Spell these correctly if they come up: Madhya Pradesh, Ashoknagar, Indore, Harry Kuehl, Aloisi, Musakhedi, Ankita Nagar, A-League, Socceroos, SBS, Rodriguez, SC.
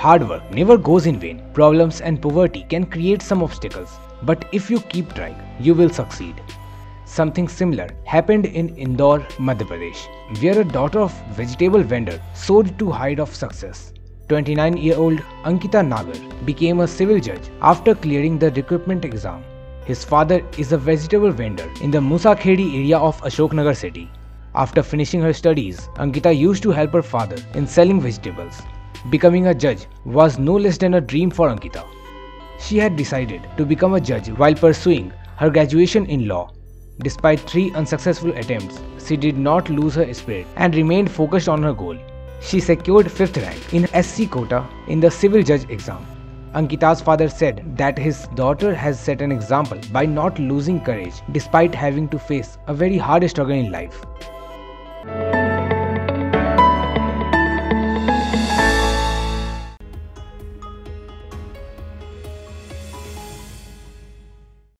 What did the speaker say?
Hard work never goes in vain. Problems and poverty can create some obstacles, but if you keep trying, you will succeed. Something similar happened in Indore, Madhya Pradesh, where a daughter of vegetable vendor soared to height of success. 29-year-old Ankita Nagar became a civil judge after clearing the recruitment exam. His father is a vegetable vendor in the Musakhedi area of Ashoknagar city. After finishing her studies, Ankita used to help her father in selling vegetables. Becoming a judge was no less than a dream for Ankita. She had decided to become a judge while pursuing her graduation in law. Despite 3 unsuccessful attempts, she did not lose her spirit and remained focused on her goal. She secured 5th rank in SC quota in the civil judge exam. Ankita's father said that his daughter has set an example by not losing courage despite having to face a very hard struggle in life.